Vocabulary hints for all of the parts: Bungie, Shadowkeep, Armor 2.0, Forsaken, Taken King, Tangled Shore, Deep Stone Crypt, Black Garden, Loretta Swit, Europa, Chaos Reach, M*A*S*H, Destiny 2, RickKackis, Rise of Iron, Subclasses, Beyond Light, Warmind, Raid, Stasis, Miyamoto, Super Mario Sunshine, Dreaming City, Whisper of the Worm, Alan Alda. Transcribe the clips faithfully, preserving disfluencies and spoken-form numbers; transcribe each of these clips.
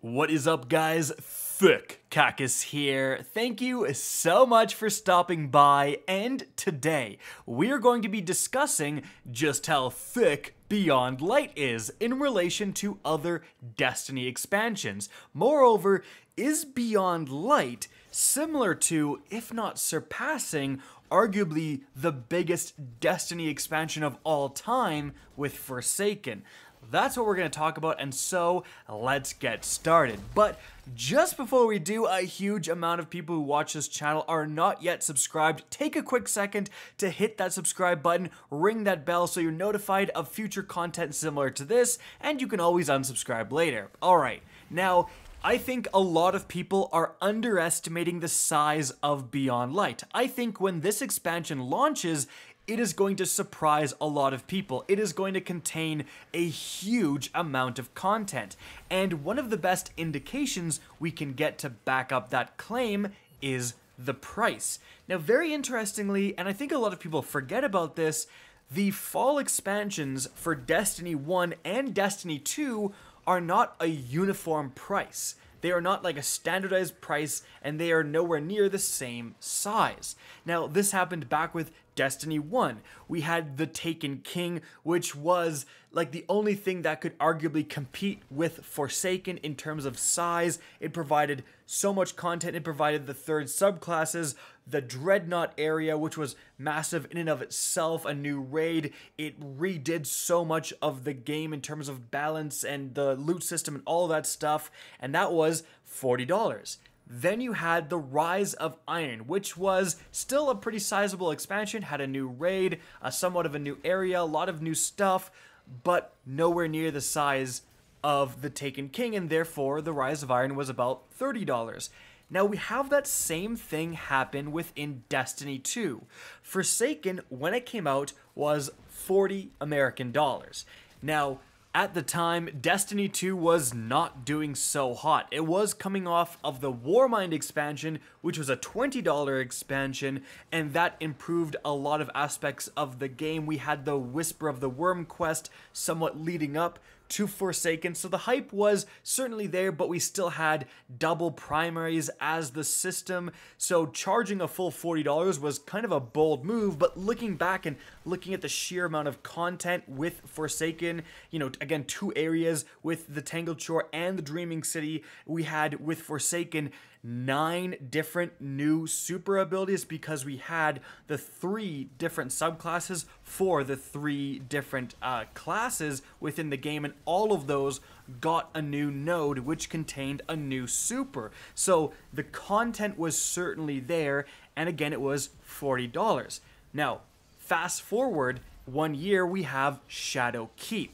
What is up, guys? RickKackis here. Thank you so much for stopping by, and today we are going to be discussing just how thick Beyond Light is in relation to other Destiny expansions. Moreover, is Beyond Light similar to, if not surpassing, arguably the biggest Destiny expansion of all time with Forsaken? That's what we're going to talk about, and so let's get started. But just before we do, a huge amount of people who watch this channel are not yet subscribed. Take a quick second to hit that subscribe button, ring that bell so you're notified of future content similar to this, and you can always unsubscribe later. Alright, now I think a lot of people are underestimating the size of Beyond Light. I think when this expansion launches, it is going to surprise a lot of people. It is going to contain a huge amount of content. And one of the best indications we can get to back up that claim is the price. Now, very interestingly, and I think a lot of people forget about this, the fall expansions for Destiny one and Destiny two are not a uniform price. They are not like a standardized price, and they are nowhere near the same size. Now, this happened back with Destiny one. We had the Taken King, which was like the only thing that could arguably compete with Forsaken in terms of size. It provided so much content. It provided the third subclasses, the Dreadnought area, which was massive in and of itself, a new raid. It redid so much of the game in terms of balance and the loot system and all that stuff, and that was forty dollars. Then you had the Rise of Iron, which was still a pretty sizable expansion, had a new raid, a somewhat of a new area, a lot of new stuff, but nowhere near the size of the Taken King, and therefore the Rise of Iron was about thirty dollars. Now we have that same thing happen within Destiny two. Forsaken, when it came out, was forty American dollars. Now, at the time, Destiny two was not doing so hot. It was coming off of the Warmind expansion, which was a twenty dollar expansion, and that improved a lot of aspects of the game. We had the Whisper of the Worm quest somewhat leading up to Forsaken, so the hype was certainly there, but we still had double primaries as the system, so charging a full forty dollars was kind of a bold move. But looking back and looking at the sheer amount of content with Forsaken, you know, again, two areas with the Tangled Shore and the Dreaming City. We had, with Forsaken, nine different new super abilities because we had the three different subclasses for the three different uh, classes within the game, and all of those got a new node which contained a new super. So the content was certainly there, and again, it was forty dollars. Now, fast forward one year, we have Shadowkeep.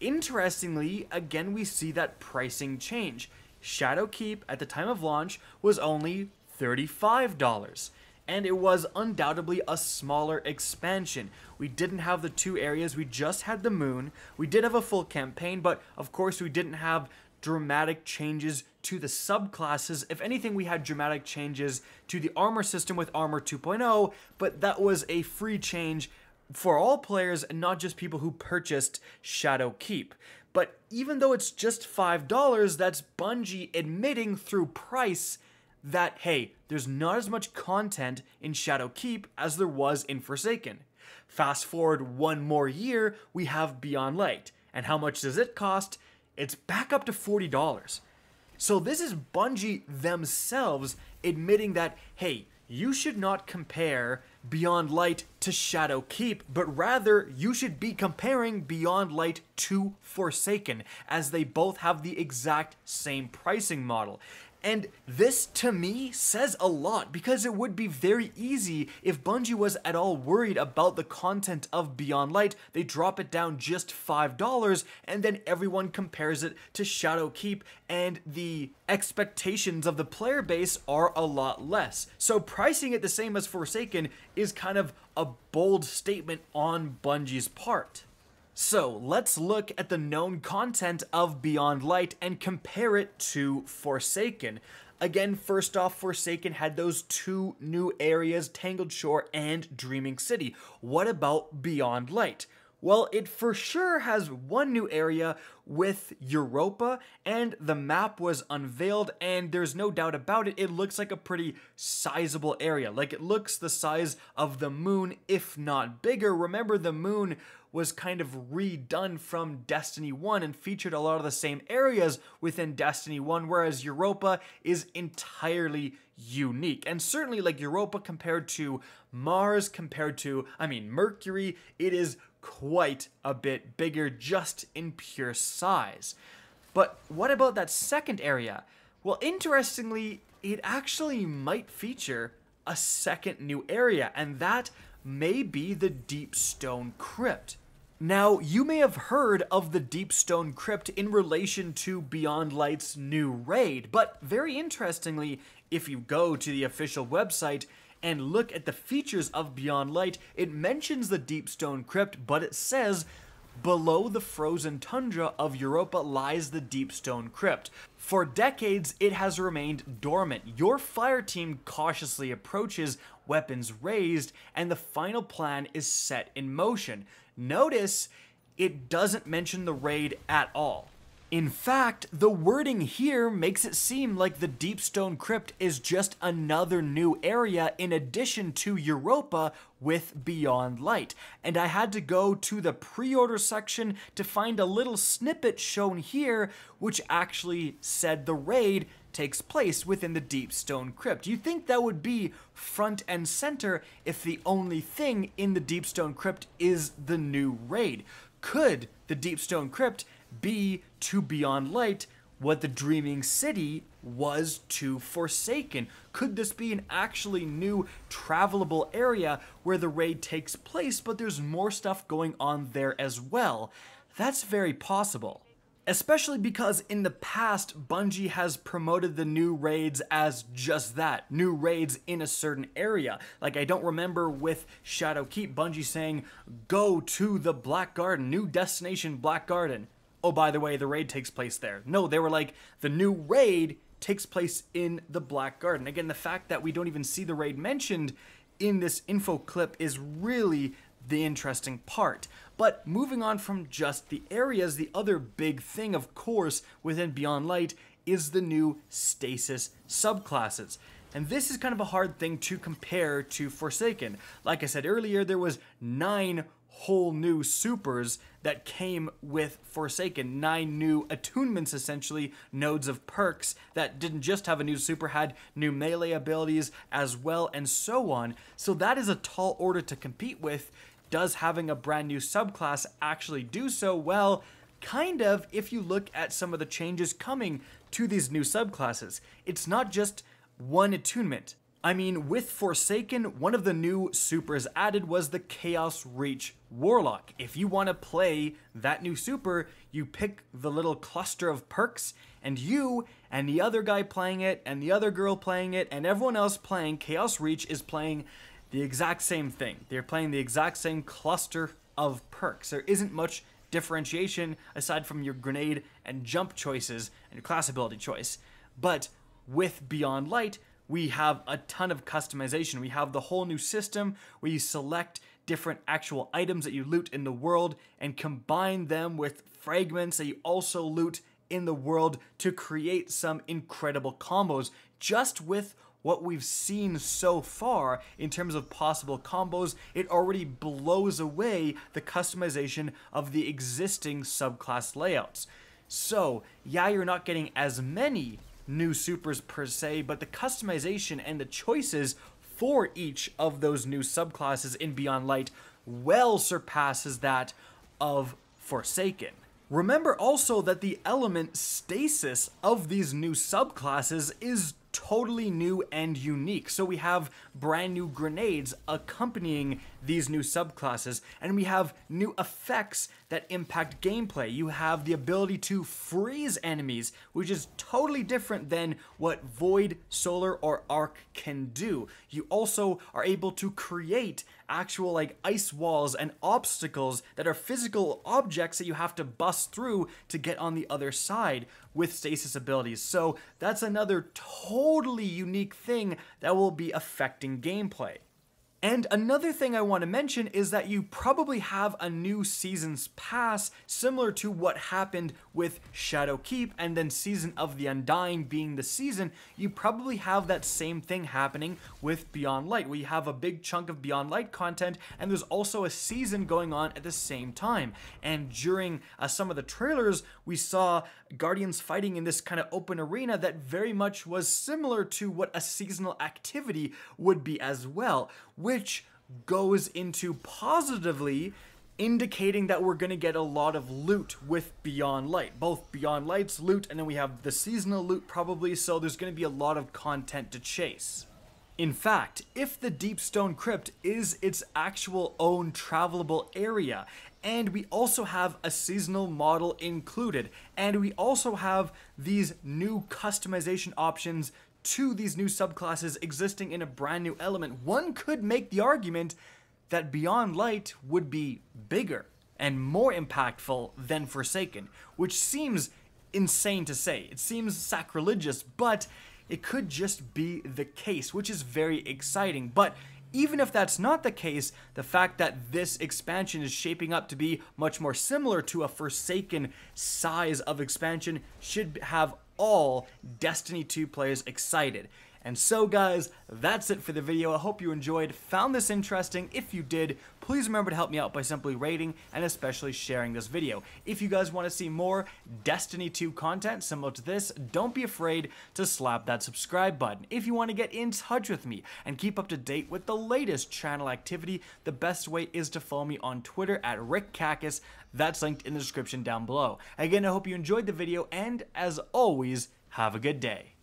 Interestingly, again, we see that pricing change. Shadowkeep, at the time of launch, was only thirty-five dollars, and it was undoubtedly a smaller expansion. We didn't have the two areas, we just had the moon. We did have a full campaign, but of course we didn't have dramatic changes to the subclasses. If anything, we had dramatic changes to the armor system with Armor two point oh, but that was a free change for all players and not just people who purchased Shadowkeep. But even though it's just five dollars, that's Bungie admitting through price that, hey, there's not as much content in Shadowkeep as there was in Forsaken. Fast forward one more year, we have Beyond Light. And how much does it cost? It's back up to forty dollars. So this is Bungie themselves admitting that, hey, you should not compare Beyond Light to Shadowkeep, but rather you should be comparing Beyond Light to Forsaken, as they both have the exact same pricing model. And this, to me, says a lot, because it would be very easy, if Bungie was at all worried about the content of Beyond Light, they drop it down just five dollars, and then everyone compares it to Shadowkeep, and the expectations of the player base are a lot less. So pricing it the same as Forsaken is kind of a bold statement on Bungie's part. So let's look at the known content of Beyond Light and compare it to Forsaken. Again, first off, Forsaken had those two new areas, Tangled Shore and Dreaming City. What about Beyond Light? Well, it for sure has one new area with Europa, and the map was unveiled, and there's no doubt about it, it looks like a pretty sizable area. Like, it looks the size of the moon, if not bigger. Remember, the moon was kind of redone from Destiny one and featured a lot of the same areas within Destiny one, whereas Europa is entirely unique. And certainly, like, Europa compared to Mars, compared to, I mean, Mercury, it is quite a bit bigger just in pure size. But what about that second area? Well, interestingly, it actually might feature a second new area, and that may be the Deep Stone Crypt. Now, you may have heard of the Deep Stone Crypt in relation to Beyond Light's new raid, but very interestingly, if you go to the official website and look at the features of Beyond Light, it mentions the Deep Stone Crypt, but it says, below the frozen tundra of Europa lies the Deep Stone Crypt. For decades, it has remained dormant. Your fire team cautiously approaches, weapons raised, and the final plan is set in motion. Notice, it doesn't mention the raid at all. In fact, the wording here makes it seem like the Deep Stone Crypt is just another new area in addition to Europa with Beyond Light. And I had to go to the pre-order section to find a little snippet shown here, which actually said the raid takes place within the Deep Stone Crypt. You'd think that would be front and center if the only thing in the Deep Stone Crypt is the new raid. Could the Deep Stone Crypt be to Beyond Light what the Dreaming City was to Forsaken? Could this be an actually new travelable area where the raid takes place, but there's more stuff going on there as well? That's very possible. Especially because in the past, Bungie has promoted the new raids as just that, new raids in a certain area. Like, I don't remember with Shadowkeep, Bungie saying, go to the Black Garden, new destination Black Garden. Oh, by the way, the raid takes place there. No, they were like, the new raid takes place in the Black Garden. Again, the fact that we don't even see the raid mentioned in this info clip is really the interesting part. But moving on from just the areas, the other big thing, of course, within Beyond Light is the new Stasis subclasses. And this is kind of a hard thing to compare to Forsaken. Like I said earlier, there was nine whole new supers that came with Forsaken. Nine new attunements, essentially, nodes of perks that didn't just have a new super, had new melee abilities as well, and so on. So that is a tall order to compete with. Does having a brand new subclass actually do so? Well, kind of, if you look at some of the changes coming to these new subclasses. It's not just one attunement. I mean, with Forsaken, one of the new supers added was the Chaos Reach Warlock. If you want to play that new super, you pick the little cluster of perks, and you and the other guy playing it, and the other girl playing it, and everyone else playing Chaos Reach is playing the exact same thing. They're playing the exact same cluster of perks. There isn't much differentiation aside from your grenade and jump choices and your class ability choice. But with Beyond Light, we have a ton of customization. We have the whole new system where you select different actual items that you loot in the world and combine them with fragments that you also loot in the world to create some incredible combos. Just with what we've seen so far in terms of possible combos, it already blows away the customization of the existing subclass layouts. So, yeah, you're not getting as many new supers per se, but the customization and the choices for each of those new subclasses in Beyond Light well surpasses that of Forsaken. Remember also that the element stasis of these new subclasses is totally new and unique. So we have brand new grenades accompanying these new subclasses, and we have new effects that impact gameplay. You have the ability to freeze enemies, which is totally different than what Void, Solar, or Arc can do. You also are able to create actual like ice walls and obstacles that are physical objects that you have to bust through to get on the other side with stasis abilities. So that's another totally unique thing that will be affecting gameplay. And another thing I want to mention is that you probably have a new Season's Pass, similar to what happened with Shadowkeep and then Season of the Undying being the season. You probably have that same thing happening with Beyond Light, where you have a big chunk of Beyond Light content and there's also a season going on at the same time. And during uh, some of the trailers, we saw Guardians fighting in this kind of open arena that very much was similar to what a seasonal activity would be as well, which goes into positively indicating that we're going to get a lot of loot with Beyond Light, both Beyond Light's loot and then we have the seasonal loot probably, so there's going to be a lot of content to chase. In fact, if the Deep Stone Crypt is its actual own travelable area, and we also have a seasonal model included, and we also have these new customization options to these new subclasses existing in a brand new element, one could make the argument that Beyond Light would be bigger and more impactful than Forsaken, which seems insane to say. It seems sacrilegious, but it could just be the case, which is very exciting. But even if that's not the case, the fact that this expansion is shaping up to be much more similar to a Forsaken size of expansion should have all Destiny two players excited. And so guys, that's it for the video. I hope you enjoyed, found this interesting. If you did, please remember to help me out by simply rating and especially sharing this video. If you guys want to see more Destiny two content similar to this, don't be afraid to slap that subscribe button. If you want to get in touch with me and keep up to date with the latest channel activity, the best way is to follow me on Twitter at RickKackis. That's linked in the description down below. Again, I hope you enjoyed the video and as always, have a good day.